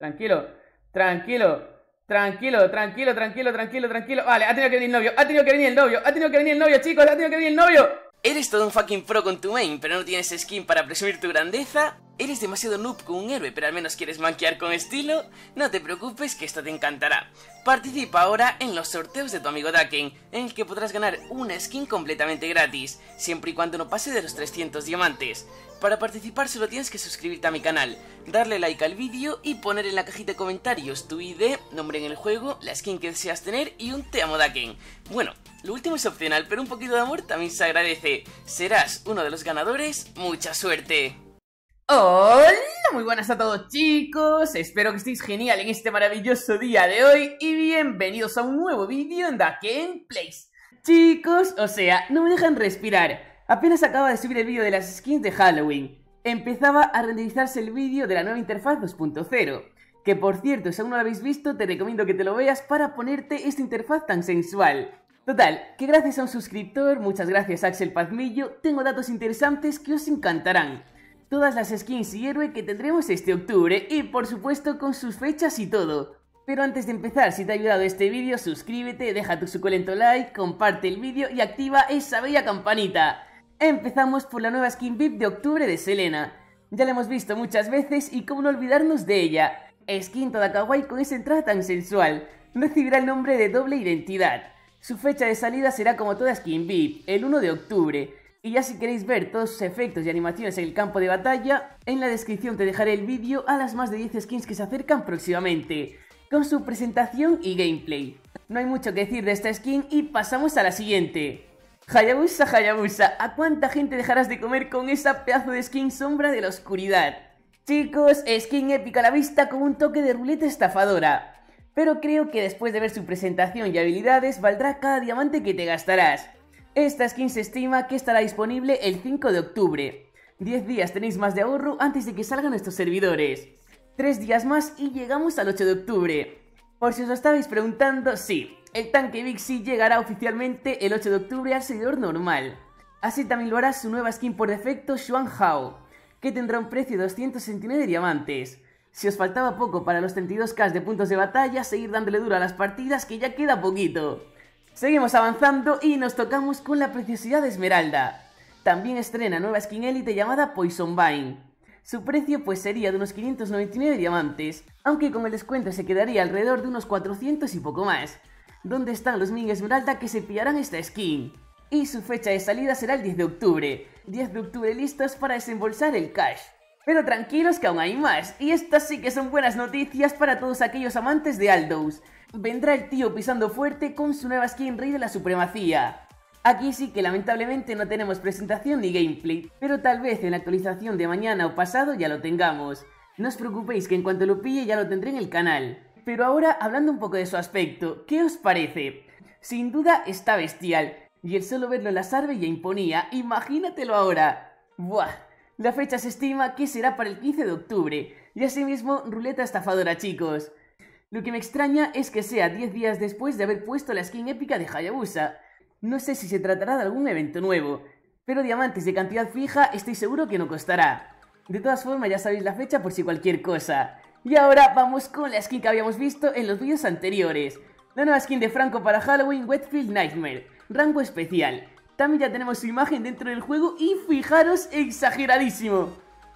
Tranquilo, tranquilo. Tranquilo. Vale, ha tenido que venir el novio, chicos, Eres todo un fucking pro con tu main, pero no tienes skin para presumir tu grandeza. Eres demasiado noob con un héroe, pero al menos quieres manquear con estilo. No te preocupes, que esto te encantará. Participa ahora en los sorteos de tu amigo Daken, en el que podrás ganar una skin completamente gratis, siempre y cuando no pase de los 300 diamantes. Para participar solo tienes que suscribirte a mi canal, darle like al vídeo y poner en la cajita de comentarios tu ID, nombre en el juego, la skin que deseas tener y un Te amo Daken. Bueno, lo último es opcional, pero un poquito de amor también se agradece. Serás uno de los ganadores, ¡mucha suerte! ¡Hola! Muy buenas a todos, chicos, espero que estéis genial en este maravilloso día de hoy y bienvenidos a un nuevo vídeo en DakenPlays. Chicos, o sea, no me dejan respirar. Apenas acaba de subir el vídeo de las skins de Halloween, empezaba a renderizarse el vídeo de la nueva interfaz 2.0, que por cierto, si aún no lo habéis visto, te recomiendo que te lo veas para ponerte esta interfaz tan sensual. Total, que gracias a un suscriptor, muchas gracias Axel Pazmillo, tengo datos interesantes que os encantarán. Todas las skins y héroe que tendremos este octubre y por supuesto con sus fechas y todo. Pero antes de empezar, si te ha ayudado este vídeo, suscríbete, deja tu suculento like, comparte el vídeo y activa esa bella campanita. Empezamos por la nueva skin VIP de octubre de Selena. Ya la hemos visto muchas veces y cómo no olvidarnos de ella. Skin toda kawaii con esa entrada tan sensual. Recibirá el nombre de doble identidad. Su fecha de salida será como toda skin VIP, el 1 de octubre. Y ya si queréis ver todos sus efectos y animaciones en el campo de batalla, en la descripción te dejaré el vídeo a las más de 10 skins que se acercan próximamente, con su presentación y gameplay. No hay mucho que decir de esta skin y pasamos a la siguiente. Hayabusa, Hayabusa, ¿a cuánta gente dejarás de comer con esa pedazo de skin sombra de la oscuridad? Chicos, skin épica a la vista con un toque de ruleta estafadora. Pero creo que después de ver su presentación y habilidades, valdrá cada diamante que te gastarás. Esta skin se estima que estará disponible el 5 de octubre. 10 días tenéis más de ahorro antes de que salgan estos servidores. 3 días más y llegamos al 8 de octubre. Por si os lo estabais preguntando, sí. El tanque Bixi llegará oficialmente el 8 de octubre al servidor normal. Así también lo hará su nueva skin por defecto, Xuan Hao, que tendrá un precio de 269 diamantes. Si os faltaba poco para los 32k de puntos de batalla, seguir dándole duro a las partidas que ya queda poquito. Seguimos avanzando y nos tocamos con la preciosidad de Esmeralda. También estrena nueva skin élite llamada Poison Vine. Su precio pues sería de unos 599 diamantes, aunque con el descuento se quedaría alrededor de unos 400 y poco más. ¿Dónde están los mini Esmeralda que se pillarán esta skin? Y su fecha de salida será el 10 de octubre. 10 de octubre listos para desembolsar el cash. Pero tranquilos que aún hay más, y estas sí que son buenas noticias para todos aquellos amantes de Aldous. Vendrá el tío pisando fuerte con su nueva skin Rey de la Supremacía. Aquí sí que lamentablemente no tenemos presentación ni gameplay, pero tal vez en la actualización de mañana o pasado ya lo tengamos. No os preocupéis que en cuanto lo pille ya lo tendré en el canal. Pero ahora, hablando un poco de su aspecto, ¿qué os parece? Sin duda está bestial, y el solo verlo en la sarve ya imponía, imagínatelo ahora. ¡Buah! La fecha se estima que será para el 15 de octubre, y asimismo, ruleta estafadora, chicos. Lo que me extraña es que sea 10 días después de haber puesto la skin épica de Hayabusa. No sé si se tratará de algún evento nuevo, pero diamantes de cantidad fija estoy seguro que no costará. De todas formas, ya sabéis la fecha por si cualquier cosa. Y ahora vamos con la skin que habíamos visto en los vídeos anteriores. La nueva skin de Franco para Halloween, Wheatfield Nightmare, rango especial. También ya tenemos su imagen dentro del juego y fijaros, exageradísimo.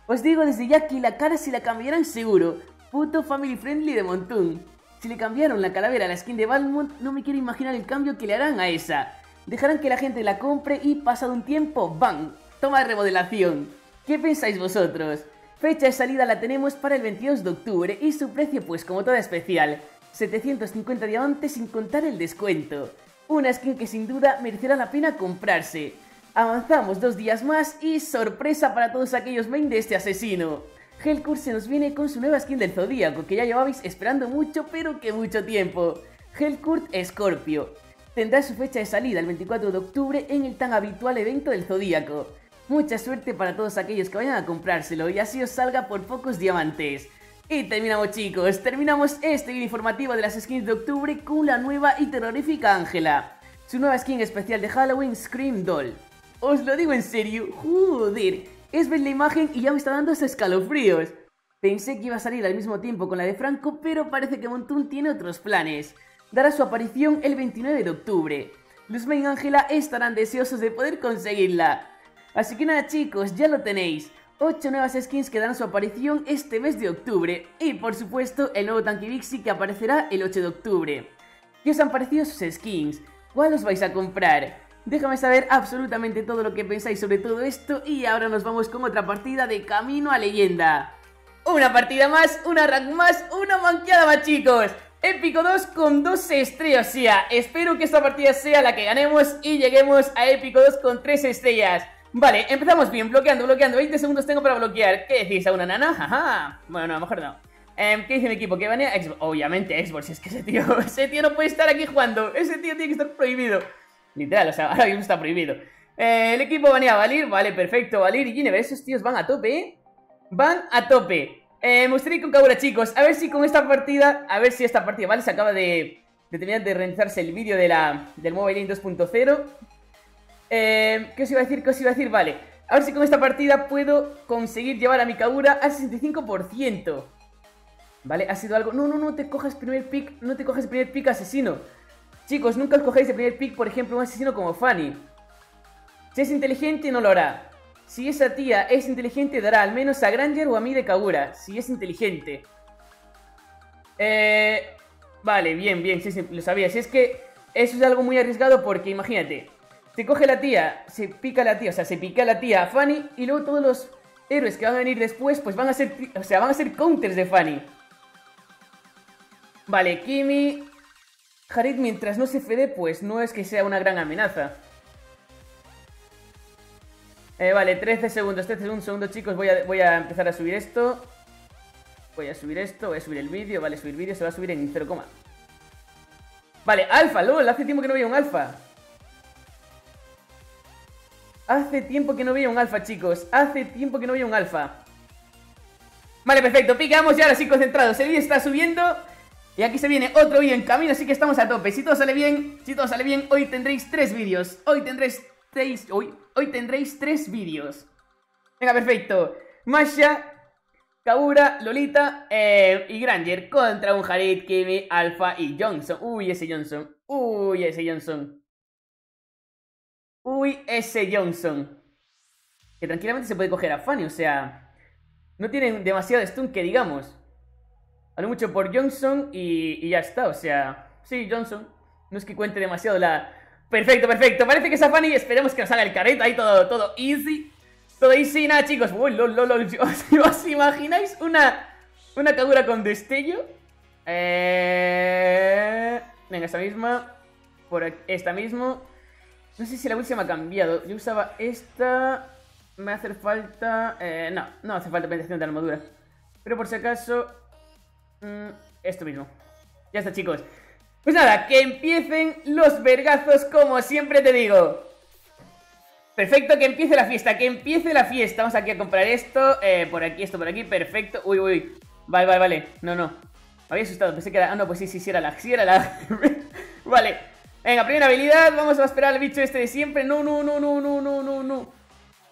Os digo desde ya que la cara se la cambiarán seguro. Puto family friendly de Montún. Si le cambiaron la calavera a la skin de Balmond, no me quiero imaginar el cambio que le harán a esa. Dejarán que la gente la compre y pasado un tiempo, ¡bang! Toma de remodelación. ¿Qué pensáis vosotros? Fecha de salida la tenemos para el 22 de octubre y su precio pues como toda especial, 750 diamantes sin contar el descuento. Una skin que sin duda merecerá la pena comprarse. Avanzamos 2 días más y sorpresa para todos aquellos main de este asesino. Helcurt se nos viene con su nueva skin del Zodíaco que ya llevabais esperando mucho pero que mucho tiempo. Helcurt Scorpio. Tendrá su fecha de salida el 24 de octubre en el tan habitual evento del Zodíaco. Mucha suerte para todos aquellos que vayan a comprárselo y así os salga por pocos diamantes. Y terminamos, chicos, terminamos este vídeo informativo de las skins de octubre con la nueva y terrorífica Ángela. Su nueva skin especial de Halloween, Scream Doll. Os lo digo en serio, joder, es ver la imagen y ya me está dando escalofríos. Pensé que iba a salir al mismo tiempo con la de Franco, pero parece que Montún tiene otros planes. Dará su aparición el 29 de octubre. Luzma y Ángela estarán deseosos de poder conseguirla. Así que nada chicos, ya lo tenéis. 8 nuevas skins que darán su aparición este mes de octubre. Y por supuesto el nuevo tanque Bixi que aparecerá el 8 de octubre. ¿Qué os han parecido sus skins? ¿Cuál os vais a comprar? Déjame saber absolutamente todo lo que pensáis sobre todo esto. Y ahora nos vamos con otra partida de Camino a Leyenda. Una partida más, una rank más, una manqueada más chicos. Épico 2 con 2 estrellas, o sea, espero que esta partida sea la que ganemos y lleguemos a Épico 2 con 3 estrellas. Vale, empezamos bien, bloqueando, 20 segundos tengo para bloquear. ¿Qué decís? ¿A una nana? Ajá. Bueno, no, mejor no. ¿Qué dice mi equipo? ¿Qué banea? Xbox. Obviamente Xbox, es que ese tío no puede estar aquí jugando. Ese tío tiene que estar prohibido. Literal, o sea, ahora mismo está prohibido. El equipo banea a Valir, vale, perfecto, Valir y Ginevra, esos tíos van a tope, ¿eh? Van a tope. Me gustaría ir con Kagura, chicos. A ver si con esta partida... A ver si esta partida, ¿vale? Se acaba de terminar de realizarse el vídeo de del Mobile Legends 2.0. ¿Qué os iba a decir? Vale. A ver si con esta partida puedo conseguir llevar a mi Kagura al 65%. Vale, ha sido algo... No te cojas primer pick. No te cojas el primer pick asesino. Chicos, nunca os cojáis de primer pick, por ejemplo, un asesino como Fanny. Si es inteligente, no lo hará. Si esa tía es inteligente, dará al menos a Granger o a mí de Kagura. Si es inteligente. Vale, bien, sí, lo sabía. Si es que eso es algo muy arriesgado porque, imagínate, se coge la tía, se pica la tía a Fanny y luego todos los héroes que van a venir después, pues van a ser, counters de Fanny. Vale, Kimi Harit mientras no se fede, pues no es que sea una gran amenaza. Vale, 13 segundos, chicos, voy a empezar a subir esto. Voy a subir el vídeo, vale, se va a subir en 0, vale, Alfa, LOL, hace tiempo que no veía un Alfa. Chicos, Vale, perfecto, picamos y ahora sí concentrados, el vídeo está subiendo. Y aquí se viene otro vídeo en camino, así que estamos a tope. Si todo sale bien, hoy tendréis 3 vídeos. Hoy tendréis 3 vídeos. Venga, perfecto. Masha, Kagura, Lolita y Granger contra un Harit, Kimi, Alfa y Johnson. Uy, ese Johnson. Que tranquilamente se puede coger a Fanny, o sea... No tienen demasiado stun que digamos. A lo mucho por Johnson y ya está, o sea... Sí, Johnson. No es que cuente demasiado la... Perfecto, parece que es a Fanny, esperemos que nos salga el carrito, ahí todo easy. Nada chicos, lol, ¿os imagináis una Kagura con destello? Venga, esta misma, por aquí, esta mismo. No sé si la última me ha cambiado, yo usaba esta, me hace falta, no hace falta penetración de armadura. Pero por si acaso, esto mismo, ya está chicos. Pues nada, que empiecen los vergazos como siempre te digo. Perfecto, que empiece la fiesta, Vamos aquí a comprar esto, por aquí, perfecto. Uy. Vale. No. Me había asustado, pensé que era... Ah, no, pues sí, era la... Vale. Venga, primera habilidad, vamos a esperar al bicho este de siempre. No.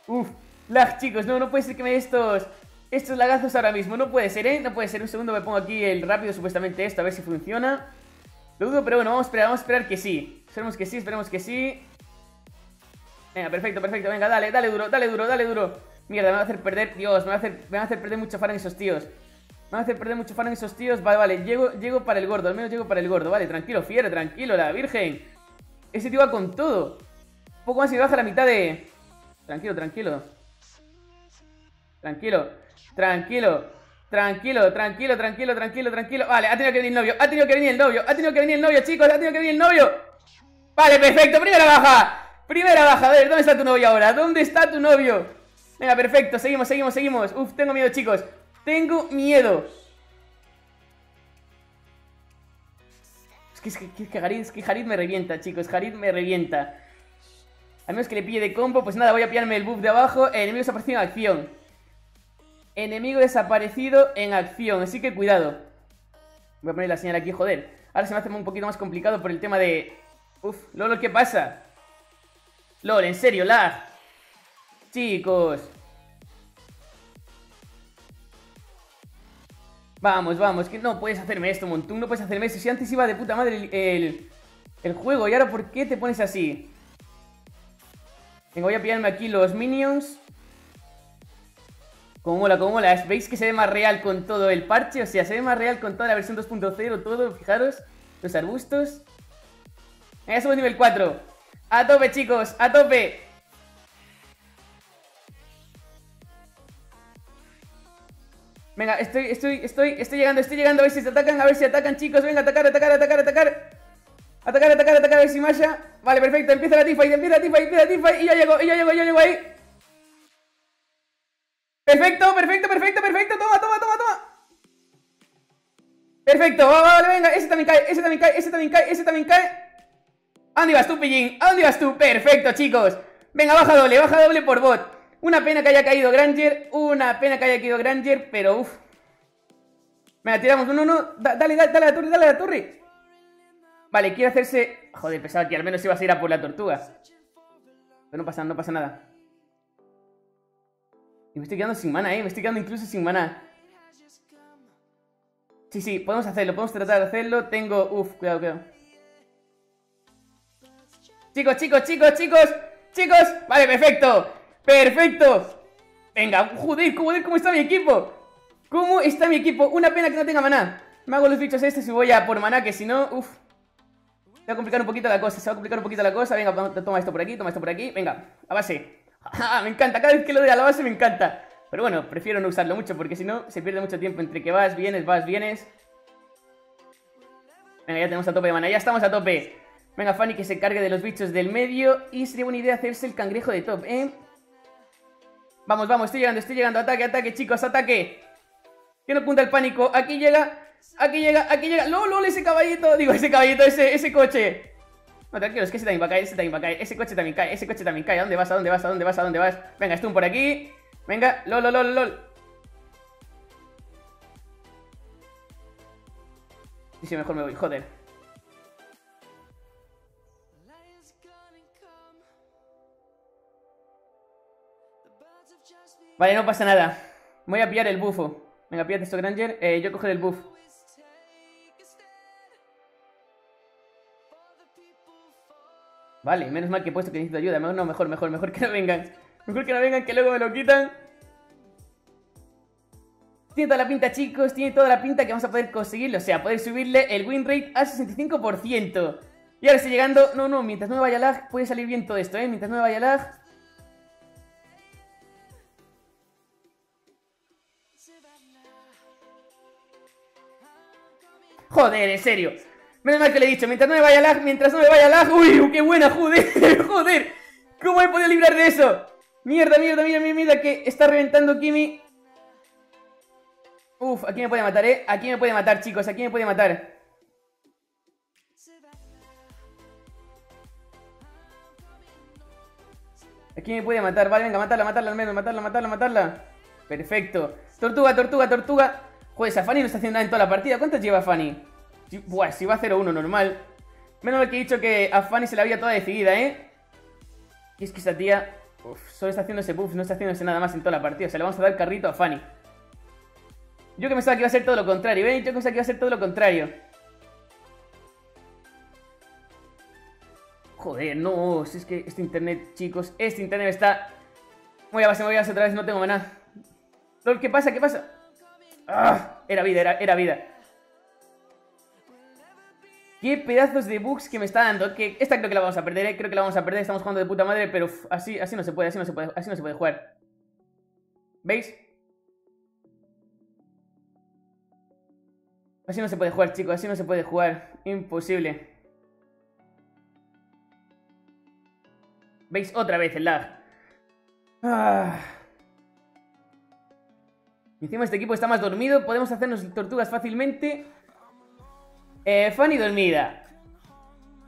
Uf, lag, chicos, no puede ser que me dé estos lagazos ahora mismo. No puede ser, no puede ser. Un segundo, me pongo aquí el rápido, supuestamente esto, a ver si funciona. Lo dudo, pero bueno, vamos a esperar que sí. Esperemos que sí. Venga, perfecto, venga, dale duro. Mierda, me va a hacer perder, Dios, me va a hacer perder mucho fan en esos tíos. Vale, llego para el gordo, al menos llego para el gordo. Vale, tranquilo, fiera, tranquilo, la virgen. Ese tío va con todo. Un poco más y baja la mitad de... Tranquilo. Vale, ha tenido que venir el novio, chicos, Vale, perfecto, primera baja, a ver, ¿dónde está tu novio ahora? Venga, perfecto, seguimos. Uf, tengo miedo, chicos, Es que Harit me revienta, chicos, A menos que le pille de combo, pues nada, voy a pillarme el buff de abajo. Enemigo desaparecido en acción, así que cuidado. Voy a poner la señal aquí, joder. Ahora se me hace un poquito más complicado por el tema de... Uf, LOL, ¿qué pasa? LOL, en serio, lag. Chicos. Vamos, vamos, que no puedes hacerme esto, Montún, no puedes hacerme eso. Si antes iba de puta madre el juego, y ahora ¿por qué te pones así? Venga, voy a pillarme aquí los minions. Como mola, como mola. ¿Veis que se ve más real con todo el parche? O sea, se ve más real con toda la versión 2.0, todo, fijaros. Los arbustos. Venga, somos nivel 4. A tope, chicos, a tope. Venga, estoy llegando, a ver si se atacan, chicos. Venga, atacar, a ver si Masha. Vale, perfecto, empieza la teamfight, y yo llego ahí. Perfecto, toma. Perfecto, vale, venga, ese también cae. ¿A dónde vas tú, pillín? Perfecto, chicos. Venga, baja doble por bot. Una pena que haya caído Granger, pero uff. Venga, tiramos un 1, dale a la torre, Vale, quiere hacerse... Joder, pensaba que al menos ibas a ir a por la tortuga. Pero no pasa nada. Y me estoy quedando sin mana, me estoy quedando incluso sin mana. Sí, podemos hacerlo, podemos tratar de hacerlo. Tengo... Uf, cuidado. Chicos. Vale, perfecto. Venga, joder, ¿cómo está mi equipo? Una pena que no tenga maná. Me hago los bichos estos y voy a por maná, que si no, uff. Se va a complicar un poquito la cosa, Venga, toma esto por aquí, Venga, a base. Me encanta, cada vez que lo doy a la base me encanta. Pero bueno, prefiero no usarlo mucho porque si no se pierde mucho tiempo entre que vas, vienes. Venga, ya tenemos a tope de mana, Venga, Fanny que se encargue de los bichos del medio. Y sería buena idea hacerse el cangrejo de top, Vamos, estoy llegando. Ataque, chicos, ataque. Que no apunta el pánico, aquí llega. LOL, ese caballito, ese coche. No, tranquilos, que ese también va a caer. Ese coche también cae. ¿A dónde vas? Venga, Stun por aquí. Venga, LOL. Sí, mejor me voy, joder. Vale, no pasa nada. Voy a pillar el bufo. Venga, píllate esto, Granger. Yo cogeré el buff. Vale, menos mal que he puesto que necesito ayuda. Mejor que no vengan. Que luego me lo quitan. Tiene toda la pinta, chicos. Que vamos a poder conseguirlo. O sea, poder subirle el win rate al 65%. Y ahora estoy llegando. No, mientras no me vaya lag, puede salir bien todo esto, Mientras no me vaya lag. Joder, en serio. Menos mal que le he dicho, mientras no me vaya lag. Uy, qué buena, joder. ¿Cómo he podido librar de eso? Mierda, que está reventando Kimi. Uf, aquí me puede matar, Aquí me puede matar, chicos, Vale, venga, matarla al menos, matarla. Perfecto. Tortuga. Joder, esa Fanny no está haciendo nada en toda la partida. ¿Cuántas lleva Fanny? Buah, si va a 0-1, normal. Menos mal que he dicho que a Fanny se la había toda decidida, Y es que esa tía... Uf, solo está haciéndose buff, no está haciéndose nada más en toda la partida. O sea, le vamos a dar carrito a Fanny. Yo que pensaba que iba a ser todo lo contrario, Joder, no, si es que este internet, chicos, está... Voy a base otra vez, no tengo maná. LOL, ¿Qué pasa? ¡Ah! Era vida. Qué pedazos de bugs que me está dando. Que esta creo que la vamos a perder, Estamos jugando de puta madre, pero uff, así no se puede, jugar. ¿Veis? Así no se puede jugar, chicos, Imposible. ¿Veis? Otra vez el lag. ¡Ah! Encima este equipo está más dormido. Podemos hacernos tortugas fácilmente. Fanny dormida.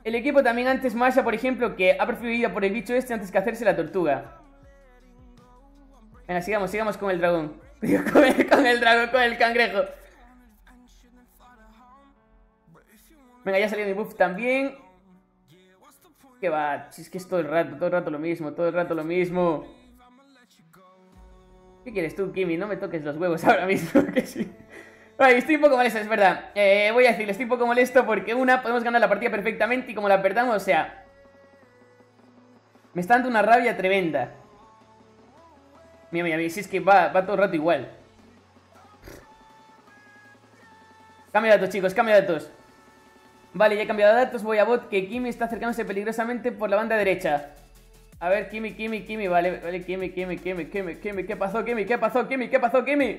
El equipo también antes, Masha, por ejemplo, que ha preferido ir por el bicho este antes que hacerse la tortuga. Venga, sigamos con el dragón. Con el cangrejo. Venga, ya salió mi buff también. Que va, si es que es todo el rato lo mismo. ¿Qué quieres tú, Kimi? No me toques los huevos ahora mismo, que sí. Ay, estoy un poco molesto, es verdad. Voy a decirle, estoy un poco molesto porque una, podemos ganar la partida perfectamente y como la perdamos, o sea... Me está dando una rabia tremenda. Mira, mira, mira, si es que va todo el rato igual. Cambio de datos, chicos, cambio de datos. Vale, ya he cambiado de datos, voy a bot, que Kimi está acercándose peligrosamente por la banda derecha. A ver, Kimi, vale, Kimi, ¿qué pasó, Kimi? ¿Qué pasó, Kimi?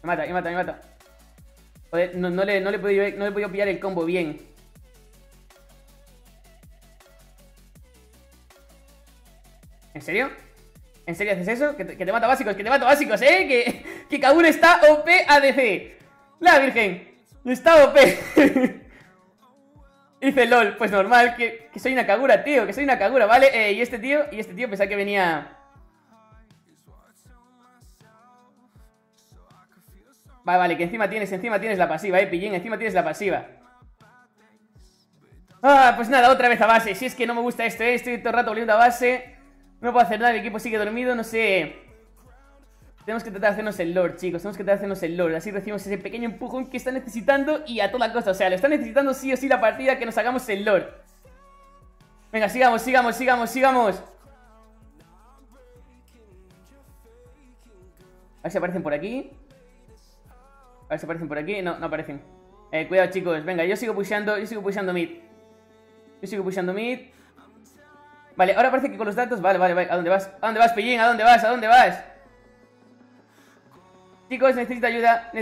Me mata. Joder, no le he podido pillar el combo bien. ¿En serio? ¿En serio haces eso? Que te mato básicos, ¿eh? Que Kagura está OP ADC. La virgen, está OP. Dice LOL, pues normal, que soy una Kagura, tío, ¿vale? Y este tío, pensaba que venía... Vale, que encima tienes la pasiva, pillín, encima tienes la pasiva. Ah, pues nada, otra vez a base. Si es que no me gusta esto, estoy todo el rato volviendo a base. No puedo hacer nada, mi equipo sigue dormido, no sé. Tenemos que tratar de hacernos el lord, chicos, así recibimos ese pequeño empujón que está necesitando y a toda costa, o sea, lo está necesitando sí o sí la partida, que nos hagamos el lord. Venga, sigamos. A ver si aparecen por aquí. No, no aparecen. Cuidado, chicos. Venga, yo sigo pusheando mid. Vale, ahora parece que con los datos... Vale. ¿A dónde vas, pillín? ¿A dónde vas? Chicos, necesito ayuda.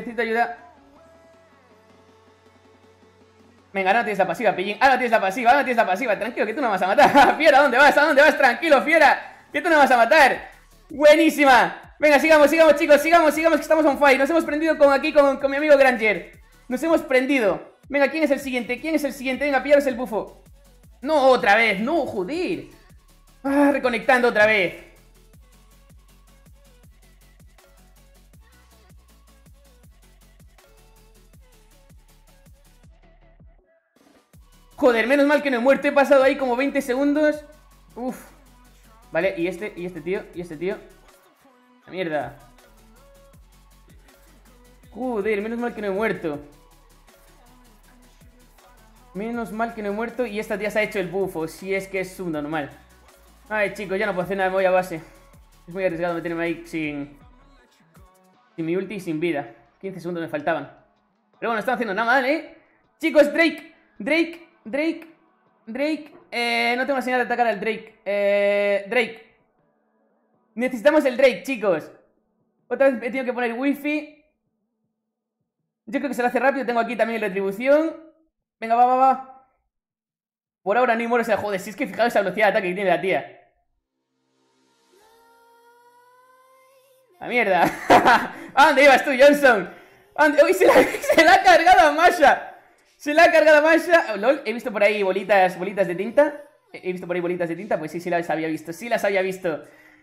Venga, ahora no tienes la pasiva, pillín. Tranquilo, que tú no vas a matar. Fiera, ¿a dónde vas? Tranquilo, fiera, que tú no vas a matar. Buenísima. Venga, sigamos, chicos, sigamos que estamos on fire. Nos hemos prendido con mi amigo Granger. Nos hemos prendido. Venga, ¿quién es el siguiente? Venga, pillaros el bufo. No, otra vez, no, joder. Ah, reconectando otra vez. Joder, menos mal que no he muerto. He pasado ahí como 20 segundos. Uf. Vale, y este tío. Mierda. Joder, menos mal que no he muerto. Y esta tía se ha hecho el bufo, si es que es subnormal. Ay, chicos, ya no puedo hacer nada, me voy a base. Es muy arriesgado meterme ahí sin mi ulti y sin vida. 15 segundos me faltaban. Pero bueno, están haciendo nada mal, ¿eh? Chicos, Drake. No tengo la señal de atacar al Drake. Necesitamos el Drake, chicos. Otra vez he tenido que poner wifi. Yo creo que se lo hace rápido. Tengo aquí también retribución. Venga, va. Por ahora ni muero. O sea, joder, si es que fijaos esa velocidad de ataque que tiene la tía. ¡La mierda! ¿A dónde ibas tú, Johnson? ¡Uy, se la ha cargado a Masha! ¡Oh, lol! He visto por ahí bolitas de tinta. Pues sí, sí las había visto.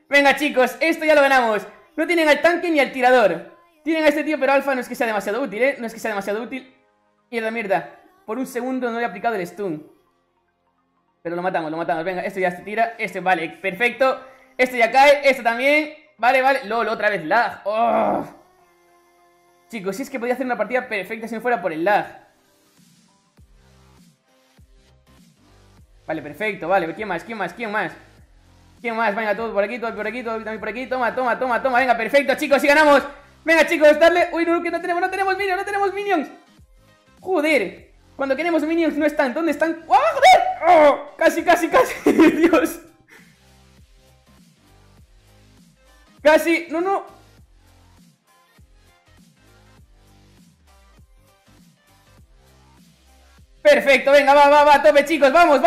Venga, chicos, esto ya lo ganamos. No tienen al tanque ni al tirador. Tienen a este tío, pero Alfa no es que sea demasiado útil, ¿eh? Mierda. Por un segundo no le he aplicado el stun. Pero lo matamos. Venga, esto ya se tira. Este, vale, perfecto. Esto ya cae, esto también. Vale. LOL, otra vez lag. Oh. Chicos, si es que podía hacer una partida perfecta si no fuera por el lag. Vale, perfecto, vale. ¿Quién más? Venga, todo por aquí, toma, venga, perfecto, chicos, si ganamos. Venga, chicos, darle, uy, no, que no tenemos minions. Joder, cuando queremos minions no están, ¿dónde están? ¡Oh, joder! ¡Oh! Casi, Dios. Casi, no. Perfecto, venga, va, tope, chicos, vamos,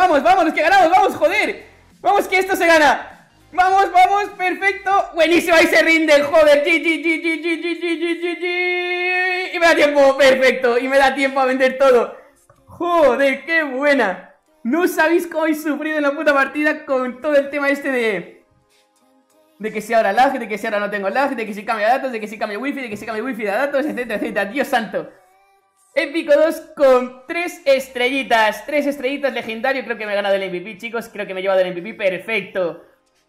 que ganamos, joder. ¡Vamos que esto se gana! ¡Vamos! ¡Perfecto! ¡Buenísimo! ¡Ahí se rinde! ¡Joder! ¡GG! ¡Y me da tiempo! ¡Perfecto! ¡Y me da tiempo a vender todo! ¡Joder! ¡Qué buena! No sabéis cómo he sufrido en la puta partida con todo el tema este de que si ahora lag, de que si ahora no tengo lag, de que si cambia datos, de que si cambia wifi, de que si cambia wifi de datos, etcétera. ¡Dios santo! Épico 2 con 3 estrellitas. 3 estrellitas, legendario. Creo que me he ganado el MVP, chicos. Creo que me he llevado el MVP. Perfecto.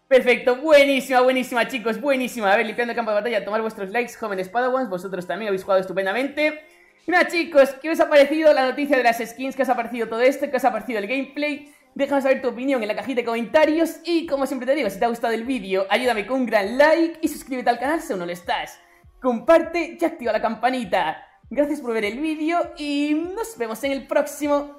Perfecto, buenísima, buenísima chicos, buenísima. A ver, limpiando el campo de batalla, tomar vuestros likes, jóvenes padawans. Vosotros también habéis jugado estupendamente. Y nada chicos, ¿qué os ha parecido la noticia de las skins? ¿Qué os ha parecido todo esto? ¿Qué os ha parecido el gameplay? Déjanos saber tu opinión en la cajita de comentarios. Y como siempre te digo, si te ha gustado el vídeo, ayúdame con un gran like y suscríbete al canal si aún no lo estás. Comparte y activa la campanita. Gracias por ver el vídeo y nos vemos en el próximo.